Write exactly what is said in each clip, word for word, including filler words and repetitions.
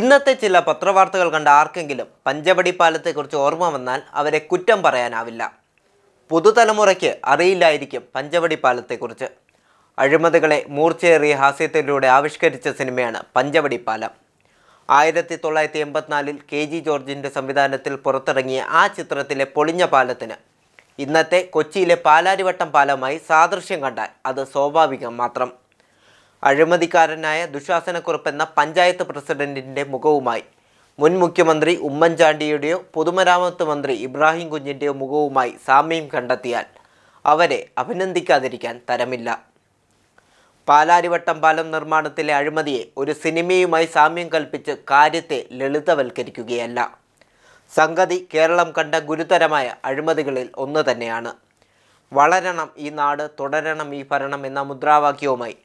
ഇന്നത്തെ ചില പത്രവാർത്തകൾ കണ്ട ആർക്കെങ്കിലും പഞ്ചവടി പാലത്തെക്കുറിച്ച് ഓർമ്മ വന്നാൽ അവരെ കുറ്റം പറയാനാവില്ല. പുതുതലമുറയ്ക്ക് അറിയില്ലായിരിക്കും പഞ്ചവടി പാലത്തെക്കുറിച്ച്. അഴിമതികളെ മൂർച്ചയേറിയ ഹാസ്യത്തിലൂടെ ആവിഷ്കരിച്ച സിനിമയാണ് പഞ്ചവടി പാലം. ആയിരത്തി തൊള്ളായിരത്തി എൺപത്തിനാലിൽ കെ ജി ജോർജിൻ്റെ സംവിധാനത്തിൽ പുറത്തിറങ്ങിയ ആ ചിത്രത്തിലെ പൊളിഞ്ഞ പാലത്തിന് ഇന്നത്തെ കൊച്ചിയിലെ പാലാരിവട്ടം പാലമായി സാദൃശ്യം കണ്ടാൽ അത് സ്വാഭാവികം മാത്രം. അഴിമതിക്കാരനായ ദുശാസനക്കുറിപ്പ് എന്ന പഞ്ചായത്ത് പ്രസിഡന്റിൻ്റെ മുഖവുമായി, മുൻ മുഖ്യമന്ത്രി ഉമ്മൻചാണ്ടിയുടെയോ പൊതുമരാമത്ത് മന്ത്രി ഇബ്രാഹിം കുഞ്ഞിൻ്റെയോ മുഖവുമായി സാമ്യം കണ്ടെത്തിയാൽ അവരെ അഭിനന്ദിക്കാതിരിക്കാൻ തരമില്ല. പാലാരിവട്ടം പാലം നിർമ്മാണത്തിലെ അഴിമതിയെ ഒരു സിനിമയുമായി സാമ്യം കൽപ്പിച്ച് കാര്യത്തെ ലളിതവൽക്കരിക്കുകയല്ല. സംഗതി കേരളം കണ്ട ഗുരുതരമായ അഴിമതികളിൽ ഒന്ന് തന്നെയാണ്. വളരണം ഈ നാട്, തുടരണം ഈ ഭരണം എന്ന മുദ്രാവാക്യവുമായി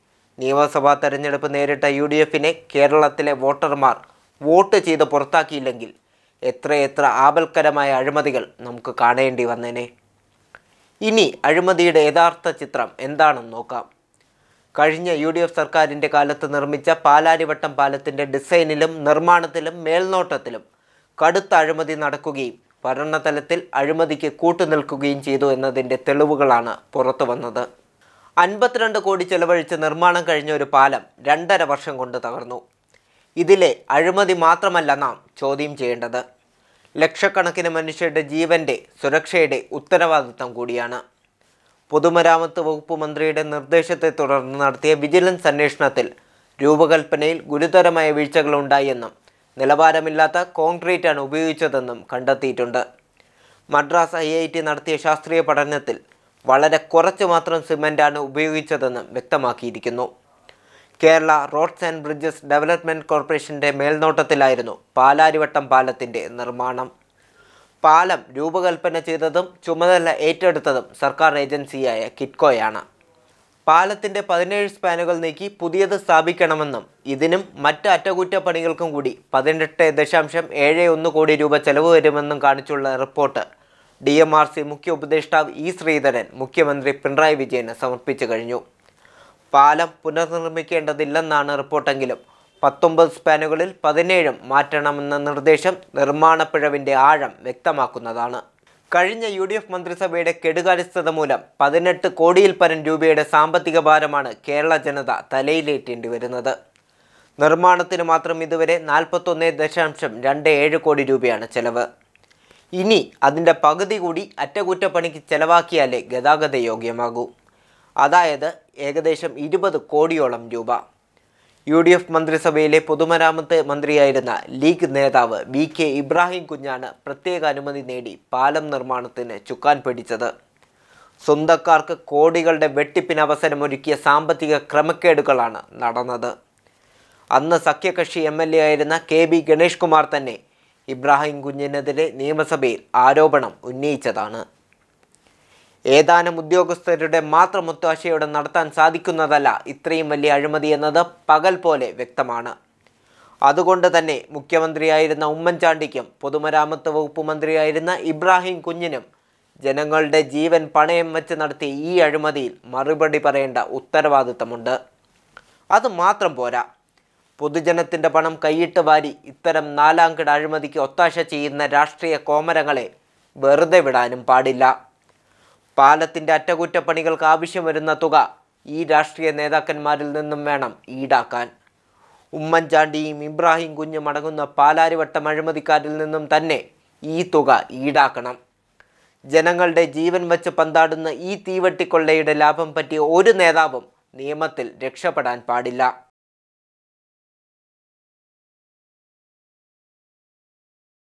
നിയമസഭാ തെരഞ്ഞെടുപ്പ് നേരിട്ട യു ഡി എഫിനെ കേരളത്തിലെ വോട്ടർമാർ വോട്ട് ചെയ്ത് പുറത്താക്കിയില്ലെങ്കിൽ എത്രയെത്ര ആപൽക്കരമായ അഴിമതികൾ നമുക്ക് കാണേണ്ടി വന്നേനെ. ഇനി അഴിമതിയുടെ യഥാർത്ഥ ചിത്രം എന്താണെന്ന് നോക്കാം. കഴിഞ്ഞ യു ഡി എഫ് സർക്കാരിൻ്റെ കാലത്ത് നിർമ്മിച്ച പാലാരിവട്ടം പാലത്തിൻ്റെ ഡിസൈനിലും നിർമ്മാണത്തിലും മേൽനോട്ടത്തിലും കടുത്ത അഴിമതി നടക്കുകയും ഭരണതലത്തിൽ അഴിമതിക്ക് കൂട്ടുനിൽക്കുകയും ചെയ്തു എന്നതിൻ്റെ തെളിവുകളാണ് പുറത്തു വന്നത്. അൻപത്തിരണ്ട് കോടി ചെലവഴിച്ച് നിർമ്മാണം കഴിഞ്ഞ ഒരു പാലം രണ്ടര വർഷം കൊണ്ട് തകർന്നു. ഇതിലെ അഴിമതി മാത്രമല്ല നാം ചോദ്യം ചെയ്യേണ്ടത്. ലക്ഷക്കണക്കിന് മനുഷ്യരുടെ ജീവൻ്റെ സുരക്ഷയുടെ ഉത്തരവാദിത്തം കൂടിയാണ്. പൊതുമരാമത്ത് വകുപ്പ് മന്ത്രിയുടെ നിർദ്ദേശത്തെ തുടർന്ന് നടത്തിയ വിജിലൻസ് അന്വേഷണത്തിൽ രൂപകൽപ്പനയിൽ ഗുരുതരമായ വീഴ്ചകളുണ്ടായെന്നും നിലവാരമില്ലാത്ത കോൺക്രീറ്റാണ് ഉപയോഗിച്ചതെന്നും കണ്ടെത്തിയിട്ടുണ്ട്. മദ്രാസ് ഐ ഐ ടി നടത്തിയ ശാസ്ത്രീയ പഠനത്തിൽ വളരെ കുറച്ച് മാത്രം സിമൻ്റാണ് ഉപയോഗിച്ചതെന്നും വ്യക്തമാക്കിയിരിക്കുന്നു. Kerala roads and bridges development കോർപ്പറേഷൻ്റെ മേൽനോട്ടത്തിലായിരുന്നു പാലാരിവട്ടം പാലത്തിൻ്റെ നിർമ്മാണം. പാലം രൂപകൽപ്പന ചെയ്തതും ചുമതല ഏറ്റെടുത്തതും സർക്കാർ ഏജൻസിയായ കിറ്റ്കോയാണ്. പാലത്തിൻ്റെ പതിനേഴ് സ്പാനുകൾ നീക്കി പുതിയത് സ്ഥാപിക്കണമെന്നും ഇതിനും മറ്റ് അറ്റകുറ്റപ്പണികൾക്കും കൂടി പതിനെട്ട് ദശാംശം ഏഴ് ഒന്ന് കോടി രൂപ ചെലവ് വരുമെന്നും കാണിച്ചുള്ള report D M R C മുഖ്യ ഉപദേഷ്ടാവ് ഇ ശ്രീധരൻ മുഖ്യമന്ത്രി പിണറായി വിജയന് സമർപ്പിച്ചു കഴിഞ്ഞു. പാലം പുനർനിർമ്മിക്കേണ്ടതില്ലെന്നാണ് റിപ്പോർട്ടെങ്കിലും പത്തൊമ്പത് സ്പാനുകളിൽ പതിനേഴും മാറ്റണമെന്ന നിർദ്ദേശം നിർമ്മാണപ്പിഴവിൻ്റെ ആഴം വ്യക്തമാക്കുന്നതാണ്. കഴിഞ്ഞ യു ഡി എഫ് മന്ത്രിസഭയുടെ കെടുകാര്യസ്ഥത മൂലം പതിനെട്ട് കോടിയിൽ പരം രൂപയുടെ സാമ്പത്തിക ഭാരമാണ് കേരള ജനത തലയിലേറ്റേണ്ടി വരുന്നത്. നിർമ്മാണത്തിന് മാത്രം ഇതുവരെ നാൽപ്പത്തൊന്ന് ദശാംശം രണ്ട് ഏഴ് കോടി രൂപയാണ് ചെലവ്. ഇനി അതിൻ്റെ പകുതി കൂടി അറ്റകുറ്റപ്പണിക്ക് ചെലവാക്കിയാലേ ഗതാഗത യോഗ്യമാകൂ. അതായത് ഏകദേശം ഇരുപത് കോടിയോളം രൂപ. യു ഡി എഫ് മന്ത്രിസഭയിലെ പൊതുമരാമത്ത് മന്ത്രിയായിരുന്ന ലീഗ് നേതാവ് ബി കെ ഇബ്രാഹിം കുഞ്ഞാണ് പ്രത്യേക അനുമതി നേടി പാലം നിർമ്മാണത്തിന് ചുക്കാൻ പിടിച്ചത്. സ്വന്തക്കാർക്ക് കോടികളുടെ വെട്ടിപ്പിന് അവസരമൊരുക്കിയ സാമ്പത്തിക ക്രമക്കേടുകളാണ് നടന്നത്. അന്ന് സഖ്യകക്ഷി എം എൽ എ ആയിരുന്ന കെ ബി ഗണേഷ് കുമാർ തന്നെ ഇബ്രാഹിം കുഞ്ഞിനെതിരെ നിയമസഭയിൽ ആരോപണം ഉന്നയിച്ചതാണ്. ഏതാനും ഉദ്യോഗസ്ഥരുടെ മാത്രം ഒത്താശയോടെ നടത്താൻ സാധിക്കുന്നതല്ല ഇത്രയും വലിയ അഴിമതി എന്നത് പകൽ പോലെ വ്യക്തമാണ്. അതുകൊണ്ട് തന്നെ മുഖ്യമന്ത്രിയായിരുന്ന ഉമ്മൻചാണ്ടിക്കും പൊതുമരാമത്ത് വകുപ്പ് മന്ത്രിയായിരുന്ന ഇബ്രാഹിം കുഞ്ഞിനും ജനങ്ങളുടെ ജീവൻ പണയം വെച്ച് നടത്തിയ ഈ അഴിമതിയിൽ മറുപടി പറയേണ്ട ഉത്തരവാദിത്തമുണ്ട്. അത് മാത്രം പോരാ, പൊതുജനത്തിൻ്റെ പണം കൈയിട്ട് വാരി ഇത്തരം നാലാംകിട അഴിമതിക്ക് ഒത്താശ ചെയ്യുന്ന രാഷ്ട്രീയ കോമരങ്ങളെ വെറുതെ വിടാനും പാടില്ല. പാലത്തിൻ്റെ അറ്റകുറ്റപ്പണികൾക്ക് ആവശ്യം വരുന്ന തുക ഈ രാഷ്ട്രീയ നേതാക്കന്മാരിൽ നിന്നും വേണം ഈടാക്കാൻ. ഉമ്മൻചാണ്ടിയും ഇബ്രാഹിം കുഞ്ഞും അടങ്ങുന്ന പാലാരിവട്ടം അഴിമതിക്കാരിൽ നിന്നും തന്നെ ഈ തുക ഈടാക്കണം. ജനങ്ങളുടെ ജീവൻ വച്ച് പന്താടുന്ന ഈ തീവട്ടിക്കൊള്ളയുടെ ലാഭം പറ്റിയ ഒരു നേതാവും നിയമത്തിൽ രക്ഷപ്പെടാൻ പാടില്ല.